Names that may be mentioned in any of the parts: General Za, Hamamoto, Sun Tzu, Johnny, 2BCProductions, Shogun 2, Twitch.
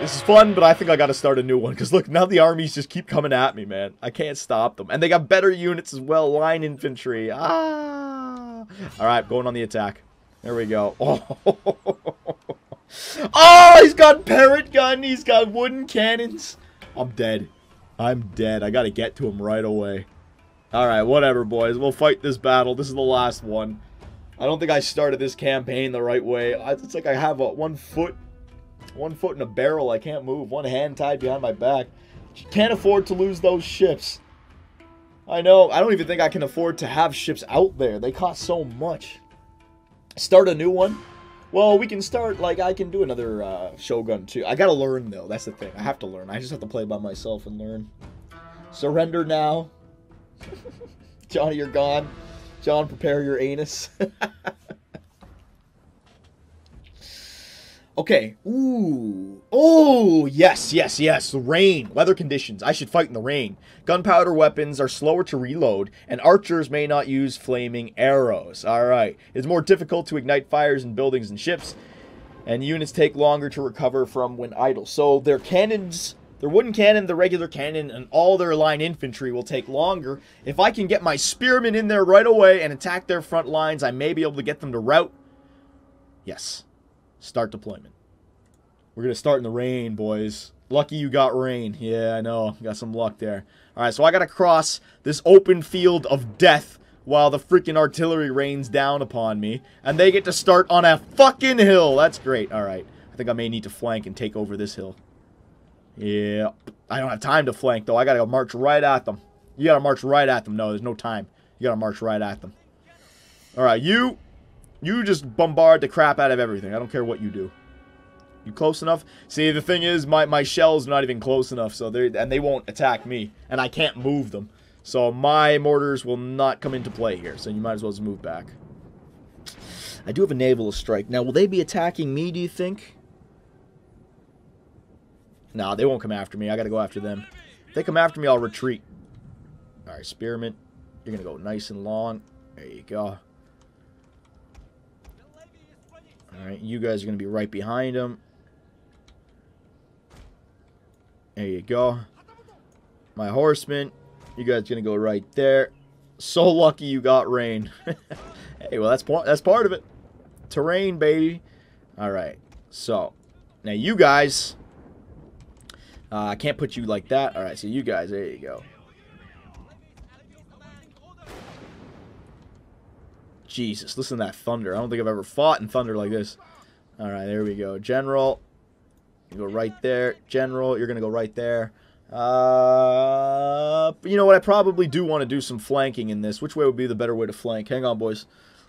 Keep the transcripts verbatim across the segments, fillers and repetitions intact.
This is fun, but I think I gotta start a new one. Because look, now the armies just keep coming at me, man. I can't stop them. And they got better units as well. Line infantry. Ah! Alright, going on the attack. There we go. Oh! Oh, he's got parrot gun. He's got wooden cannons. I'm dead. I'm dead. I gotta get to him right away. Alright, whatever, boys. We'll fight this battle. This is the last one. I don't think I started this campaign the right way. It's like I have a, one foot... One foot in a barrel, I can't move. One hand tied behind my back. Can't afford to lose those ships. I know, I don't even think I can afford to have ships out there. They cost so much. Start a new one? Well, we can start, like, I can do another uh, Shogun two. I gotta learn, though. That's the thing. I have to learn. I just have to play by myself and learn. Surrender now. Johnny, you're gone. John, prepare your anus. Okay. Ooh. Oh, yes, yes, yes. Rain. Weather conditions. I should fight in the rain. Gunpowder weapons are slower to reload, and archers may not use flaming arrows. Alright. It's more difficult to ignite fires in buildings and ships, and units take longer to recover from when idle. So their cannons, their wooden cannon, their regular cannon, and all their line infantry will take longer. If I can get my spearmen in there right away and attack their front lines, I may be able to get them to rout. Yes. Start deployment. We're going to start in the rain, boys. Lucky you got rain. Yeah, I know. Got some luck there. All right, so I got to cross this open field of death while the freaking artillery rains down upon me. And they get to start on a fucking hill. That's great. All right. I think I may need to flank and take over this hill. Yeah. I don't have time to flank, though. I got to go march right at them. You got to march right at them. No, there's no time. You got to march right at them. All right, you... You just bombard the crap out of everything. I don't care what you do. You close enough? See, the thing is, my, my shell's not even close enough, so they and they won't attack me. And I can't move them. So my mortars will not come into play here. So you might as well just move back. I do have a naval strike. Now, will they be attacking me, do you think? Nah, they won't come after me. I gotta go after them. If they come after me, I'll retreat. Alright, spearman. You're gonna go nice and long. There you go. Alright, you guys are going to be right behind him. There you go. My horsemen. You guys are going to go right there. So lucky you got rain. Hey, well, that's, that's part of it. Terrain, baby. Alright, so. Now, you guys. Uh, I can't put you like that. Alright, so you guys. There you go. Jesus, listen to that thunder. I don't think I've ever fought in thunder like this. All right, there we go. General, you go right there. General, you're going to go right there. Uh, you know what? I probably do want to do some flanking in this. Which way would be the better way to flank? Hang on, boys.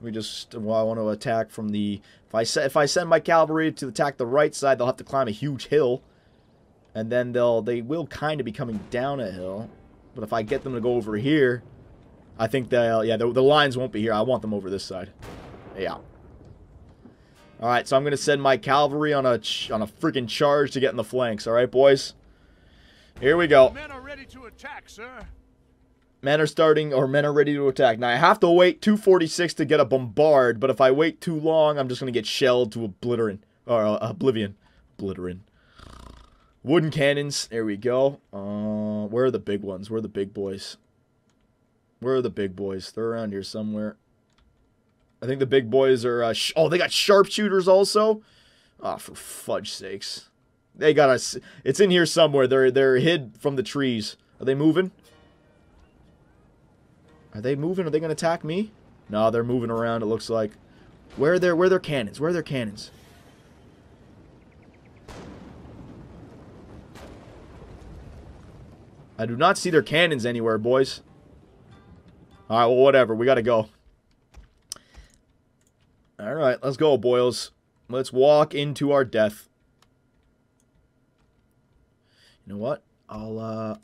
Let me just... Well, I want to attack from the... If I, se if I send my cavalry to attack the right side, they'll have to climb a huge hill. And then they'll... They will kind of be coming down a hill. But if I get them to go over here... I think the yeah the, the lines won't be here. I want them over this side. Yeah. All right, so I'm gonna send my cavalry on a ch on a freaking charge to get in the flanks. All right, boys. Here we go. Men are ready to attack, sir. Men are starting, or men are ready to attack. Now I have to wait two forty-six to get a bombard, but if I wait too long, I'm just gonna get shelled to obliterin or uh, oblivion, obliterin. Wooden cannons. There we go. Uh, where are the big ones? Where are the big boys? Where are the big boys? They're around here somewhere. I think the big boys are... Uh, sh oh, they got sharpshooters also? Oh, for fudge sakes. They got us. It's in here somewhere. They're, they're hid from the trees. Are they moving? Are they moving? Are they going to attack me? No, they're moving around, it looks like. Where are their, where are their cannons? Where are their cannons? I do not see their cannons anywhere, boys. Alright, well, whatever. We gotta go. Alright, let's go, boys. Let's walk into our death. You know what? I'll, uh...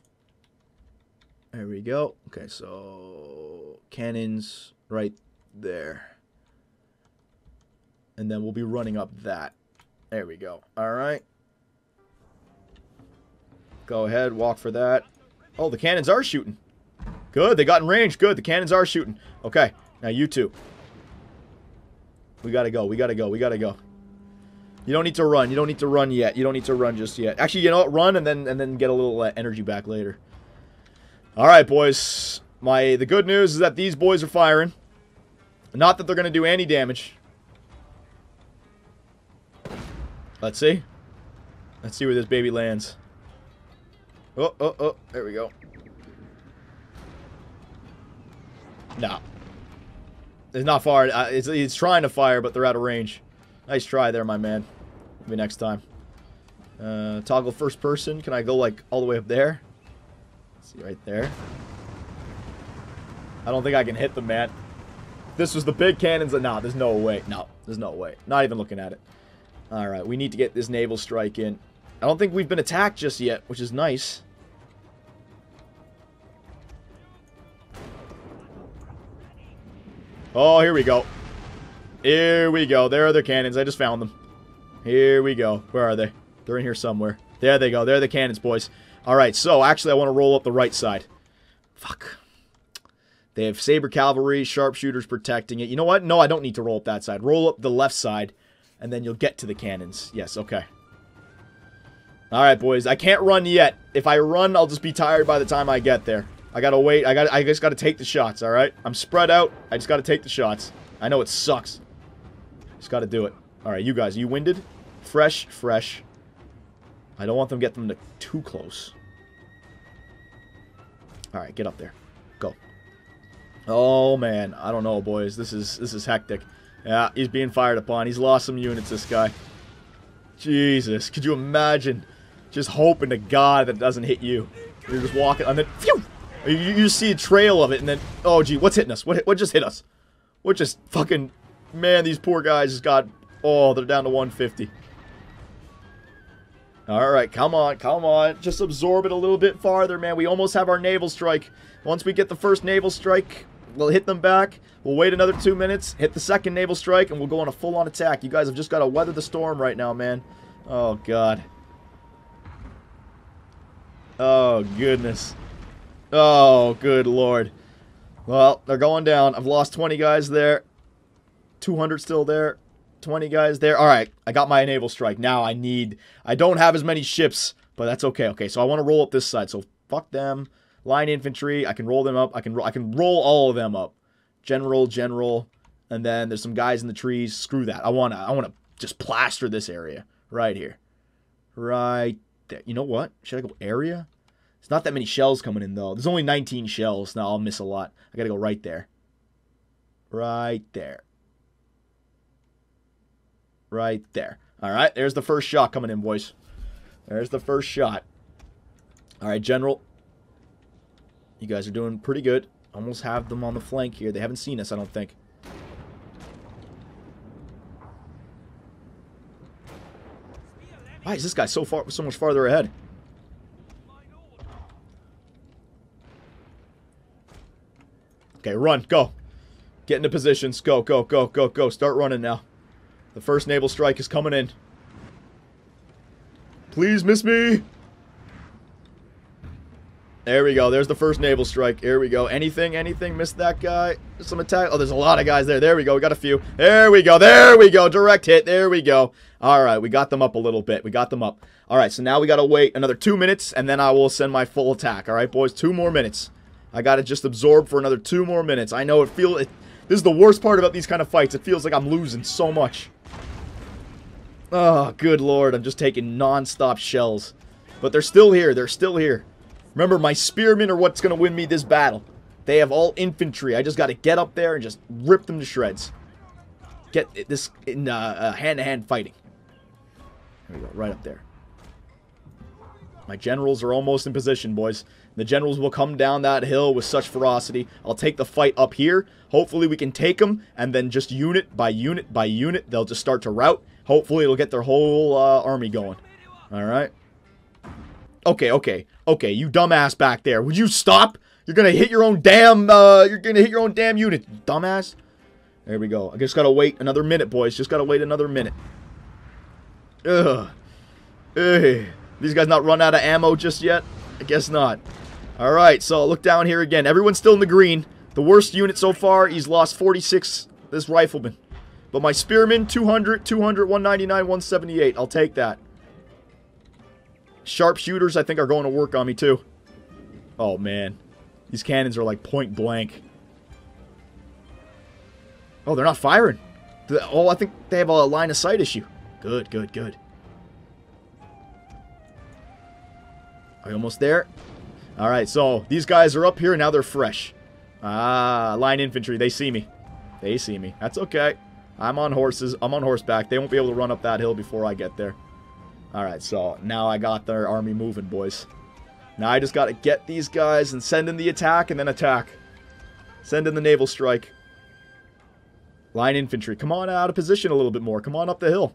There we go. Okay, so... Cannons right there. And then we'll be running up that. There we go. Alright. Go ahead, walk for that. Oh, the cannons are shooting. Good, they got in range. Good, the cannons are shooting. Okay, now you two. We gotta go, we gotta go, we gotta go. You don't need to run. You don't need to run yet. You don't need to run just yet. Actually, you know what? Run and then and then get a little uh, energy back later. All right, boys. My the good news is that these boys are firing. Not that they're gonna do any damage. Let's see. Let's see where this baby lands. Oh, oh, oh. There we go. Nah. It's not far. It's, it's trying to fire, but they're out of range. Nice try there, my man. Maybe next time. Uh, toggle first person. Can I go, like, all the way up there? Let's see, right there. I don't think I can hit them, man. This was the big cannons. Nah, there's no way. No, there's no way. Not even looking at it. All right, we need to get this naval strike in. I don't think we've been attacked just yet, which is nice. Oh, here we go. Here we go. There are their cannons. I just found them. Here we go. Where are they? They're in here somewhere. There they go. There are the cannons, boys. All right, so actually I want to roll up the right side. Fuck. They have saber cavalry, sharpshooters protecting it. You know what? No, I don't need to roll up that side. Roll up the left side, and then you'll get to the cannons. Yes, okay. All right, boys. I can't run yet. If I run, I'll just be tired by the time I get there. I gotta wait. I got. I just gotta take the shots. All right. I'm spread out. I just gotta take the shots. I know it sucks. Just gotta do it. All right, you guys. Are you winded? Fresh, fresh. I don't want them to get them to too close. All right, get up there. Go. Oh man, I don't know, boys. This is this is hectic. Yeah, he's being fired upon. He's lost some units. This guy. Jesus, could you imagine? Just hoping to God that it doesn't hit you. You're just walking, and then phew. You, you see a trail of it, and then, oh, gee, what's hitting us? What, what just hit us? What just fucking, man, these poor guys just got, oh, they're down to one fifty. All right, come on, come on. Just absorb it a little bit farther, man. We almost have our naval strike. Once we get the first naval strike, we'll hit them back. We'll wait another two minutes, hit the second naval strike, and we'll go on a full-on attack. You guys have just got to weather the storm right now, man. Oh, God. Oh, goodness. Oh, good lord. Well, they're going down. I've lost twenty guys there. two hundred still there. twenty guys there. All right, I got my naval strike. Now I need... I don't have as many ships, but that's okay. Okay, so I want to roll up this side. So fuck them. Line infantry. I can roll them up. I can, I can roll all of them up. General, general. And then there's some guys in the trees. Screw that. I want to I want to just plaster this area right here. Right there. You know what? Should I go area? It's not that many shells coming in, though. There's only nineteen shells. Now, I'll miss a lot. I gotta go right there. Right there. Right there. All right, there's the first shot coming in, boys. There's the first shot. All right, General. You guys are doing pretty good. Almost have them on the flank here. They haven't seen us, I don't think. Why is this guy so far, so much farther ahead? Okay, run, go. Get into positions. Go, go, go, go, go. Start running now. The first naval strike is coming in. Please miss me. There we go. There's the first naval strike. Here we go. Anything, anything. Missed that guy. Some attack. Oh, there's a lot of guys there. There we go. We got a few. There we go. There we go. Direct hit. There we go. All right, we got them up a little bit. We got them up. All right, so now we got to wait another two minutes, and then I will send my full attack. All right, boys, two more minutes. I gotta just absorb for another two more minutes. I know it feels... It, this is the worst part about these kind of fights. It feels like I'm losing so much. Oh, good lord. I'm just taking non-stop shells. But they're still here. They're still here. Remember, my spearmen are what's gonna win me this battle. They have all infantry. I just gotta get up there and just rip them to shreds. Get this in uh, hand-to-hand fighting. There we go. Right up there. My generals are almost in position, boys. The generals will come down that hill with such ferocity. I'll take the fight up here. Hopefully we can take them, and then just unit by unit by unit, they'll just start to rout. Hopefully it'll get their whole uh, army going. All right. Okay, okay, okay. You dumbass back there. Would you stop? You're gonna hit your own damn. Uh, you're gonna hit your own damn unit, dumbass. There we go. I just gotta wait another minute, boys. Just gotta wait another minute. Ugh. Ugh. These guys not run out of ammo just yet? I guess not. All right, so look down here again. Everyone's still in the green. The worst unit so far, he's lost forty-six, this rifleman. But my Spearman, two hundred, two hundred, one ninety-nine, one seventy-eight. I'll take that. Sharpshooters, I think, are going to work on me, too. Oh, man. These cannons are, like, point blank. Oh, they're not firing. Oh, I think they have a line of sight issue. Good, good, good. Are you almost there? All right, so these guys are up here, and now they're fresh. Ah, line infantry. They see me. They see me. That's okay. I'm on horses. I'm on horseback. They won't be able to run up that hill before I get there. All right, so now I got their army moving, boys. Now I just got to get these guys and send in the attack and then attack. Send in the naval strike. Line infantry. Come on out of position a little bit more. Come on up the hill.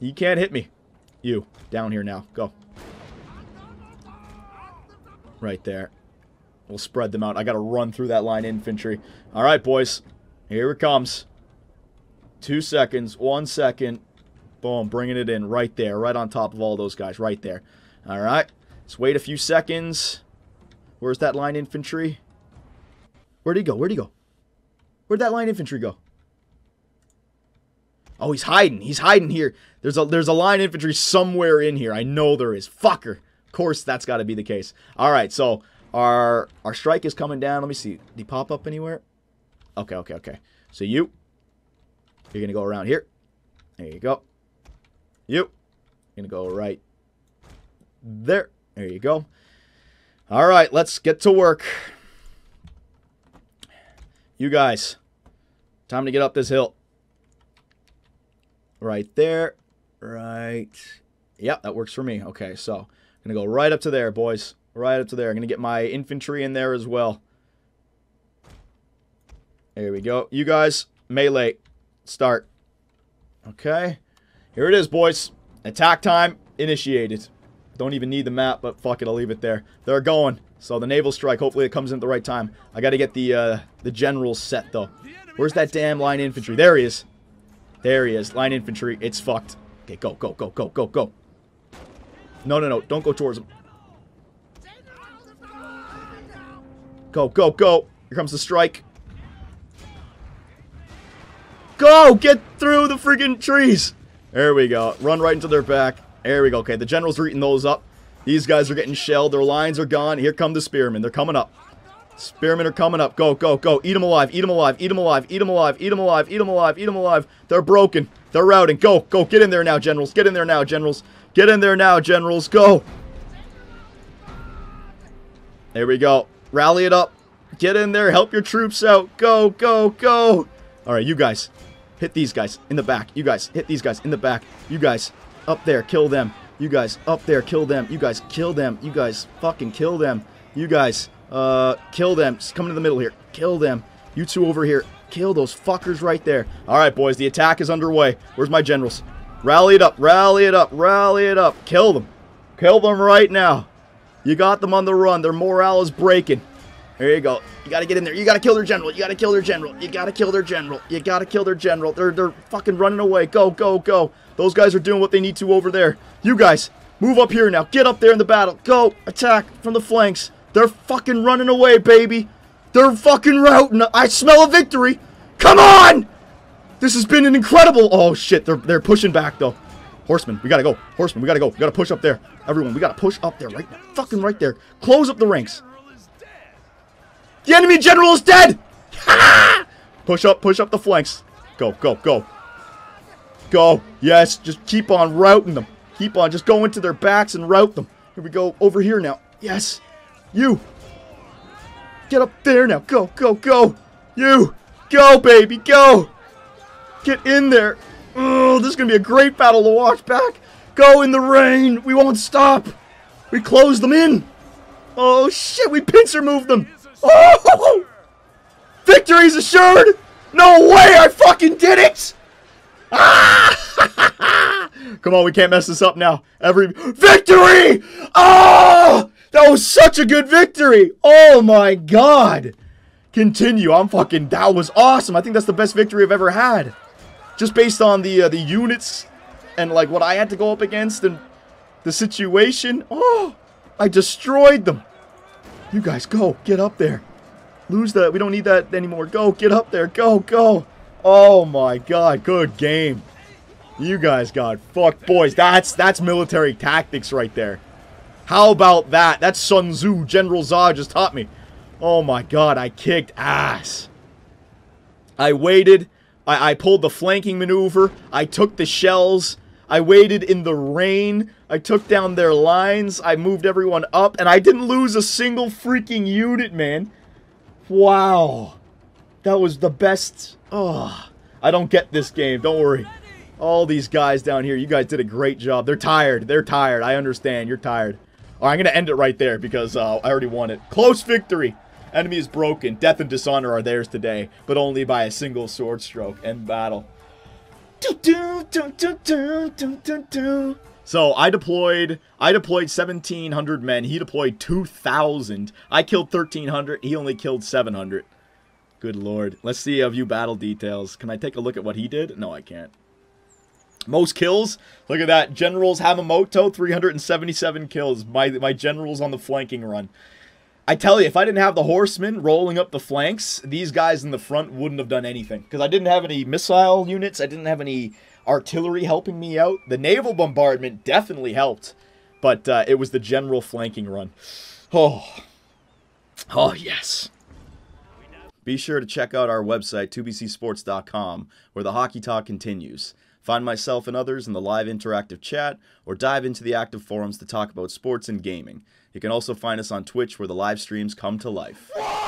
You can't hit me. You. Down here now. Go. Right there. We'll spread them out. I got to run through that line infantry. All right, boys. Here it comes. Two seconds. One second. Boom. Bringing it in right there. Right on top of all those guys. Right there. All right. Let's wait a few seconds. Where's that line infantry? Where'd he go? Where'd he go? Where'd that line infantry go? Oh, he's hiding. He's hiding here. There's a, there's a line infantry somewhere in here. I know there is. Fucker. Course that's got to be the case. All right, so our our strike is coming down. Let me see. Did he pop up anywhere? Okay, okay, okay. So you, you're going to go around here. There you go. You, you're going to go right there. There you go. All right, let's get to work. You guys, time to get up this hill. Right there. Right. Yep, that works for me. Okay, so gonna go right up to there, boys. Right up to there. I'm gonna get my infantry in there as well. There we go. You guys, melee. Start. Okay. Here it is, boys. Attack time initiated. Don't even need the map, but fuck it, I'll leave it there. They're going. So the naval strike, hopefully it comes in at the right time. I gotta get the uh, the general set, though. Where's that damn line infantry? There he is. There he is. Line infantry. It's fucked. Okay, go, go, go, go, go, go. No, no, no. Don't go towards him. Go, go, go. Here comes the strike. Go! Get through the freaking trees! There we go. Run right into their back. There we go. Okay, the generals are eating those up. These guys are getting shelled. Their lines are gone. Here come the spearmen. They're coming up. Spearmen are coming up. Go, go, go. Eat them alive. Eat them alive. Eat them alive. Eat them alive. Eat them alive. Eat them alive. Eat them alive. They're broken. They're routing. Go, go. Get in there now, generals. Get in there now, generals. Get in there now, generals. Go. There we go. Rally it up. Get in there. Help your troops out. Go, go, go. All right, you guys. Hit these guys in the back. You guys. Hit these guys in the back. You guys. Up there. Kill them. You guys. Up there. Kill them. You guys. Kill them. You guys. Fucking kill them. You guys. Uh, kill them. Just come into the middle here. Kill them. You two over here. Kill those fuckers right there. All right, boys. The attack is underway. Where's my generals? Rally it up, rally it up, rally it up. Kill them. Kill them right now. You got them on the run. Their morale is breaking. There you go. You got to get in there. You got to kill their general. You got to kill their general. You got to kill their general. You got to kill their general. They're, they're fucking running away. Go, go, go. Those guys are doing what they need to over there. You guys, move up here now. Get up there in the battle. Go. Attack from the flanks. They're fucking running away, baby. They're fucking routing. I smell a victory. Come on! This has been an incredible... Oh, shit. They're, they're pushing back, though. Horsemen, we gotta go. Horsemen, we gotta go. We gotta push up there. Everyone, we gotta push up there. Right now. Fucking right there. Close up the ranks. The enemy general is dead! Push up, push up the flanks. Go, go, go. Go. Yes, just keep on routing them. Keep on. Just go into their backs and rout them. Here we go. Over here now. Yes. You. Get up there now. Go, go, go. You. Go, baby. Go. Get in there. Oh, this is going to be a great battle to watch back. Go in the rain. We won't stop. We close them in. Oh, shit. We pincer moved them. Oh! Victory's assured. No way. I fucking did it. Ah! Come on. We can't mess this up now. Every victory. Oh, that was such a good victory. Oh, my God. Continue. I'm fucking... That was awesome. I think that's the best victory I've ever had. Just based on the uh, the units and, like, what I had to go up against and the situation. Oh, I destroyed them. You guys, go. Get up there. Lose that. We don't need that anymore. Go. Get up there. Go. Go. Oh my god, good game. You guys got fucked, boys. That's that's military tactics right there. How about that? That's Sun Tzu. General Za just taught me. Oh my god, I kicked ass. I waited. I, I pulled the flanking maneuver. I took the shells. I waited in the rain. I took down their lines. I moved everyone up. And I didn't lose a single freaking unit, man. Wow. That was the best. Oh, I don't get this game. Don't worry. All these guys down here, you guys did a great job. They're tired. They're tired. I understand. You're tired. All right, I'm going to end it right there because uh, I already won it. Close victory. Enemy is broken. Death and dishonor are theirs today, but only by a single sword stroke. End battle. So I deployed, I deployed seventeen hundred men. He deployed two thousand. I killed thirteen hundred. He only killed seven hundred. Good lord. Let's see a view battle details. Can I take a look at what he did? No, I can't. Most kills. Look at that. Generals Hamamoto, three hundred seventy-seven kills. My my generals on the flanking run. I tell you, if I didn't have the horsemen rolling up the flanks, these guys in the front wouldn't have done anything. Because I didn't have any missile units. I didn't have any artillery helping me out. The naval bombardment definitely helped. But uh, it was the general flanking run. Oh. Oh, yes. Be sure to check out our website, two B C sports dot com, where the hockey talk continues. Find myself and others in the live interactive chat, or dive into the active forums to talk about sports and gaming. You can also find us on Twitch, where the live streams come to life.